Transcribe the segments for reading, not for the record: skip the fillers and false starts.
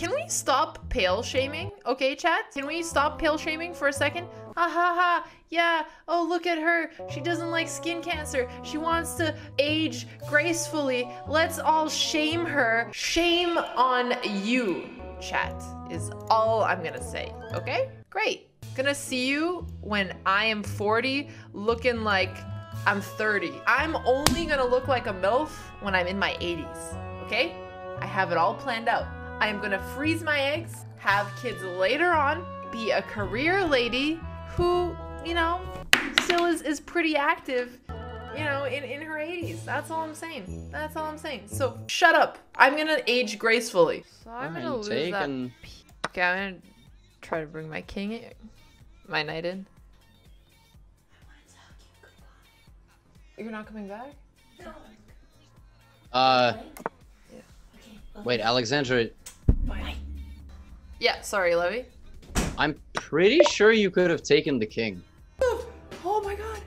Can we stop pale shaming? Okay, chat? Can we stop pale shaming for a second? Ha ha ha, yeah, oh look at her. She doesn't like skin cancer. She wants to age gracefully. Let's all shame her. Shame on you, chat, is all I'm gonna say, okay? Great. Gonna see you when I am 40 looking like I'm 30. I'm only gonna look like a MILF when I'm in my 80s, okay? I have it all planned out. I am gonna freeze my eggs, have kids later on, be a career lady who, you know, still is pretty active, you know, in her 80s. That's all I'm saying. That's all I'm saying. So shut up. I'm gonna age gracefully. So I'm gonna lose that. Okay, I'm gonna try to bring my king in, my knight in. I wanna tell you goodbye. You're not coming back? No. Wait, Alexandra. Bye. Yeah, sorry, Levy. I'm pretty sure you could have taken the king. Oh my god.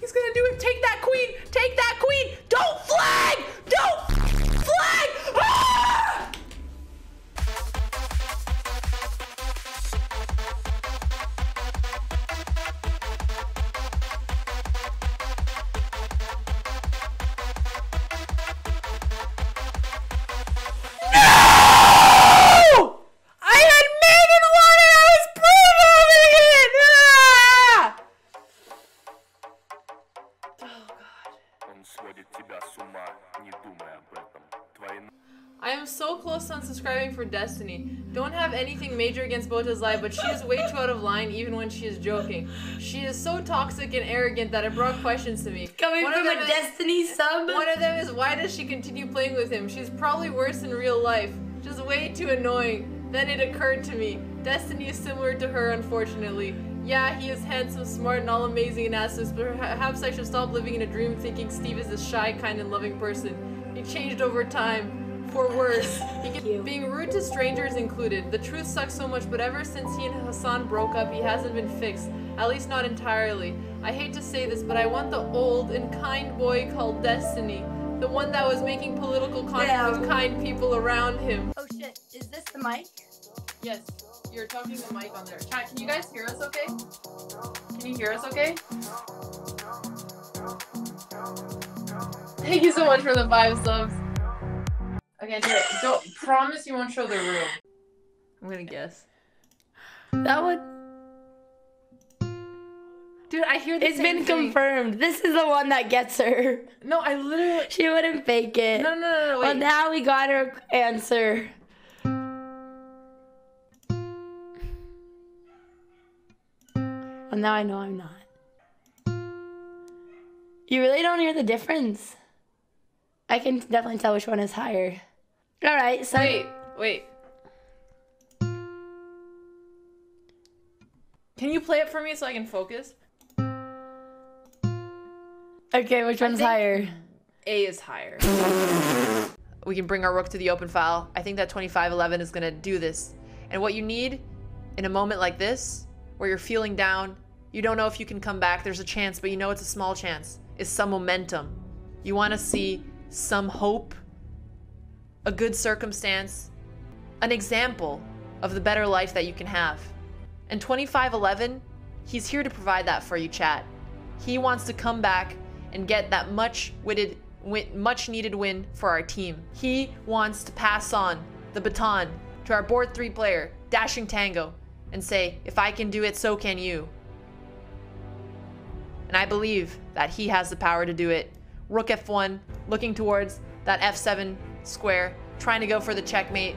He's gonna do it. Take that queen! Take that queen! Don't flag! Don't flag! Ah! I am so close on subscribing for Destiny. Don't have anything major against Botez live, but she is way too out of line even when she is joking. She is so toxic and arrogant that it brought questions to me. Coming from a Destiny sub? One of them is, why does she continue playing with him? She's probably worse in real life. Just way too annoying. Then it occurred to me. Destiny is similar to her, unfortunately. Yeah, he is handsome, smart, and all amazing in assets, but perhaps I should stop living in a dream thinking Steve is this shy, kind, and loving person. He changed over time, for worse. Being rude to strangers included. The truth sucks so much, but ever since he and Hassan broke up, he hasn't been fixed. At least not entirely. I hate to say this, but I want the old and kind boy called Destiny. The one that was making political conflict with kind people around him. Oh shit, is this the mic? Yes. You're talking to the mic on there. Chat, can you guys hear us okay? Can you hear us okay? Thank you so much for the 5 subs. Okay, do it. Don't promise you won't show the room. I'm gonna guess. That one. Dude, I hear this. It's been confirmed. This is the one that gets her. No, I literally. She wouldn't fake it. No, no, no, no. Wait. Well, now we got her answer. Well, now I know I'm not. You really don't hear the difference. I can definitely tell which one is higher. All right, so wait. Can you play it for me so I can focus? Okay, which one's higher? A is higher. We can bring our rook to the open file. I think that 2511 is gonna do this. And what you need in a moment like this, where you're feeling down, you don't know if you can come back, there's a chance, but you know it's a small chance, is some momentum. You wanna see some hope, a good circumstance, an example of the better life that you can have. And 2511, he's here to provide that for you, chat. He wants to come back and get that much needed win for our team. He wants to pass on the baton to our board 3 player, Dashing Tango, and say, if I can do it, so can you. And I believe that he has the power to do it. Rook F1, looking towards that F7 square, trying to go for the checkmate.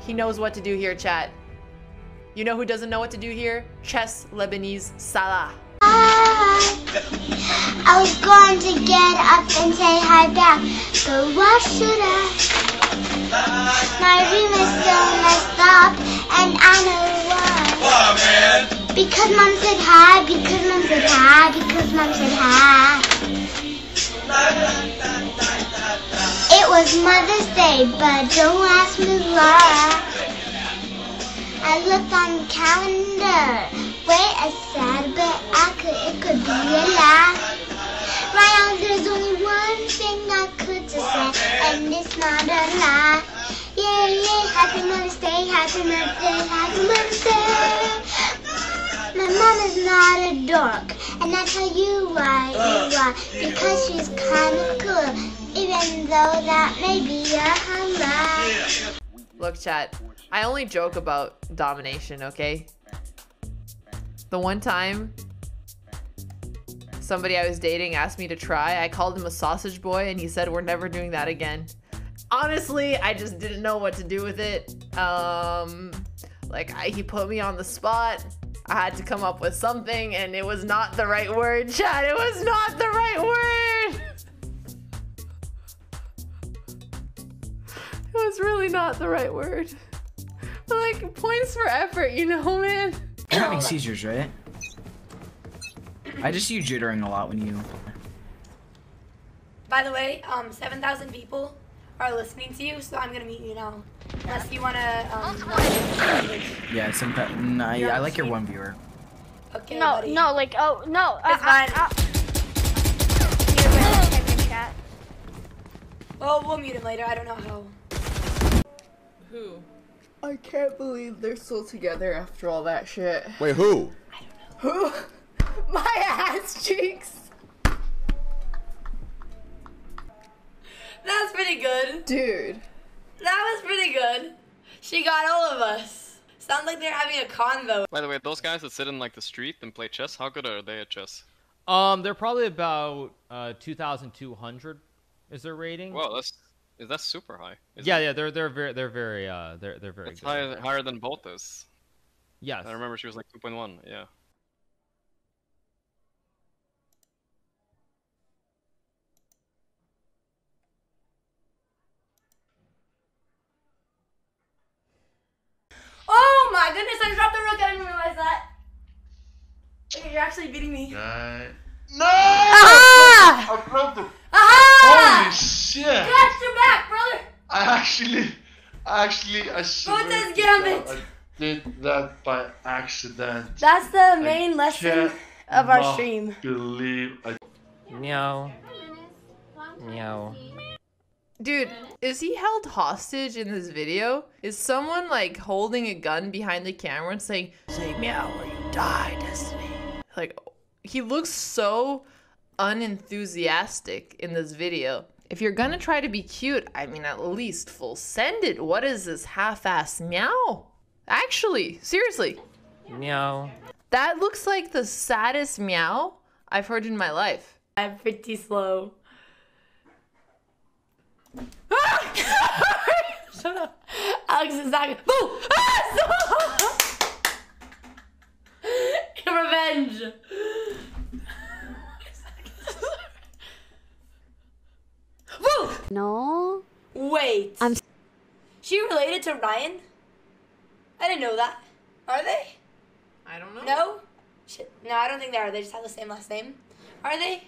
He knows what to do here, chat. You know who doesn't know what to do here? Chess Lebanese Salah. Hi. I was going to get up and say hi back, but what should I? My room is so messed up, and I know why. Because mom said hi, because mom said hi, because mom said hi. It was Mother's Day, but don't ask me why. I looked on the calendar. Wait, it's Saturday. It could be a lie. Right now, there's only one thing I could just say, and it's not a lie. Yeah, yeah, happy Mother's Day. Happy birthday, happy birthday. My mom is not a dork, and I tell you why, because she's kind of cool, even though that may be a humbug. Look, chat, I only joke about domination, okay? The one time somebody I was dating asked me to try, I called him a sausage boy, and he said, we're never doing that again. Honestly, I just didn't know what to do with it. He put me on the spot. I had to come up with something, and it was not the right word, chat. It was not the right word. It was really not the right word. But, like, points for effort, you know, man? You're having seizures, right? I just see you jittering a lot when you... By the way, 7,000 people are listening to you, so I'm gonna mute you now. Unless you wanna, yeah, some... Nah, I like your one viewer. Okay, no, buddy. No, like, oh, no. It's mine. Well, we'll mute him later. I don't know how. Who? I can't believe they're still together after all that shit. Wait, who? I don't know. Who? My ass cheeks! That's pretty good. Dude. That was pretty good. She got all of us. Sounds like they're having a convo. By the way, those guys that sit in like the street and play chess, how good are they at chess? They're probably about 2,200 is their rating. Whoa, that's super high. Yeah, they're very good. It's higher than Botez. Yes. I remember she was like 2.1, yeah. Oh my goodness, I dropped the rook, I didn't realize that. Okay, you're actually beating me. No! Aha! I dropped the... Aha! Holy shit! Catch your back, brother! I swear I did that by accident. That's the main lesson of our stream. Meow. Meow. Dude, is he held hostage in this video? Is someone like holding a gun behind the camera and saying, say meow or you die, Destiny? Like, he looks so unenthusiastic in this video. If you're gonna try to be cute, I mean, at least full send it. What is this half-ass meow? Actually, seriously. Meow. That looks like the saddest meow I've heard in my life. I'm pretty slow. Shut up. Alex is not gonna- Boo! Ah, so revenge! Woo! No. Wait. She related to Ryan? I didn't know that. Are they? I don't know. No? Shit. No, I don't think they are. They just have the same last name. Are they?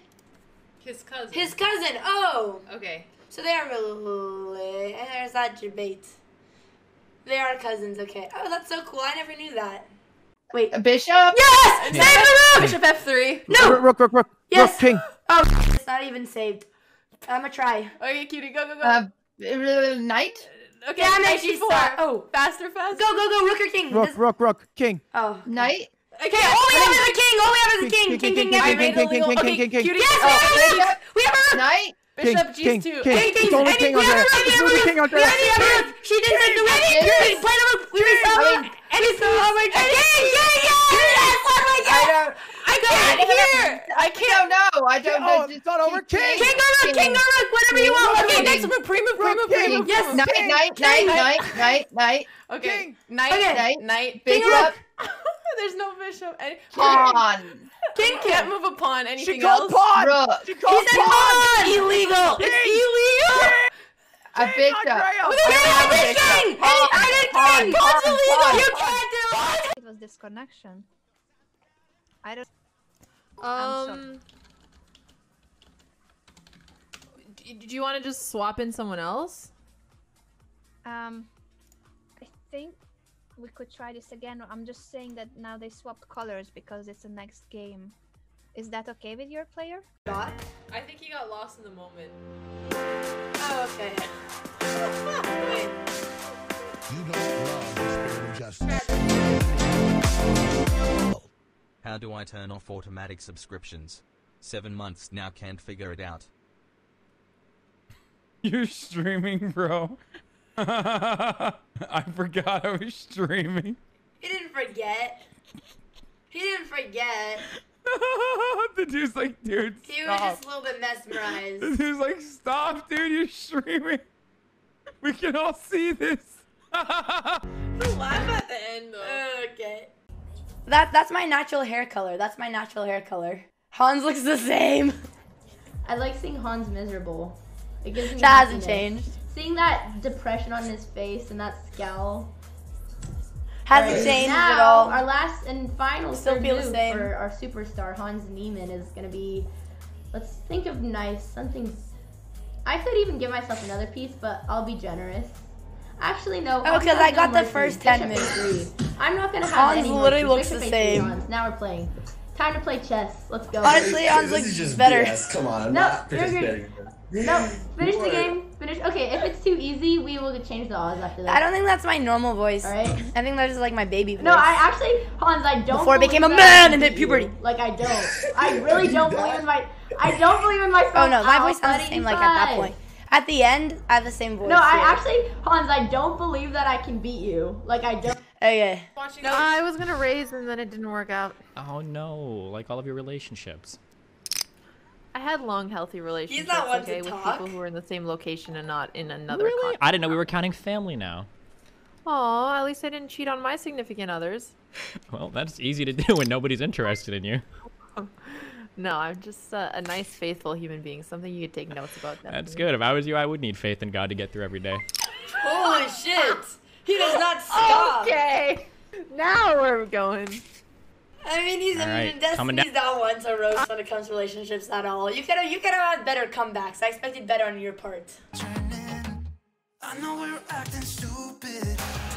His cousin. His cousin. Oh. Okay. So they are related. There's that debate. They are cousins. Okay. Oh, that's so cool. I never knew that. Wait. Bishop. Yes. Yeah. Save the rook. Bishop F3. No. Rook. Yes. Rook king. Oh. It's not even saved. I'm gonna try. Okay, cutie, go. Knight? Okay, yeah, knight G4. Oh, faster. Go, rook or king. Rook, king. Oh. Knight? Okay, all we have is a king, king. Cutie, yes, we have a rook. Knight? Bishop G2. King, only king on there. She didn't do it. Play the rook. We resolve it. And it's over. Yes, I don't know. It's not over. King! King or rook! Whatever you want! Okay, next rook! Pre-move! Yes! Knight! Okay. Knight! Bishop! There's no bishop. Pawn! King can't move a pawn. Anything else? She called pawn! Rook! She called pawn! Illegal! It's illegal! A bishop! I did king! I did king! Pawn's illegal! You can't do it! It was disconnection. I don't... do you want to just swap in someone else? I think we could try this again. I'm just saying that now they swapped colors because it's the next game. Is that okay with your player? I think he got lost in the moment. Oh, okay. You don't love this. How do I turn off automatic subscriptions? 7 months now, can't figure it out. You're streaming, bro. I forgot I was streaming. He didn't forget. He didn't forget. The dude's like, dude, stop. He was just a little bit mesmerized. The dude's like, stop, dude, you're streaming. We can all see this. Laugh at the end, though. Okay. That's my natural hair color. That's my natural hair color. Hans looks the same. I like seeing Hans miserable. It gives me that happiness. Hasn't changed. Seeing that depression on his face and that scowl hasn't changed now, at all. Our last and final move for our superstar Hans Niemann is gonna be. Let's think of nice something. I could even give myself another piece, but I'll be generous. Actually, no. Oh, because I got the first 10 minutes. I'm not gonna have any. Hans literally looks the same. Now we're playing. Time to play chess. Let's go. Honestly, Hans looks better. BS. Come on, I'm not participating. No, finish the game. Finish. Okay, if it's too easy, we will change the odds after that. I don't think that's my normal voice. All right. I think that is like my baby voice. No, I actually, Hans, I don't. Before I became a man and hit puberty. Like I don't. I really don't believe in my. I don't believe in myself. Oh no, my voice sounds the same like at that point. At the end, I have the same voice. No, I actually, Hans, I don't believe that I can beat you. Like, I don't. Okay. No, I was gonna raise and then it didn't work out. Oh no, like all of your relationships. I had long, healthy relationships. He's not one to talk. With people who were in the same location and not in another. Really? Continent. I didn't know we were counting family now. Aw, at least I didn't cheat on my significant others. Well, that's easy to do when nobody's interested in you. No, I'm just a nice, faithful human being. Something you could take notes about. That's good. If I was you, I would need faith in God to get through every day. Holy shit! He does not stop. Okay, now we're going. I mean, he's in Destiny. He's not one to roast when it comes to relationships at all. You could have had better comebacks. I expected better on your part. I know we're acting stupid.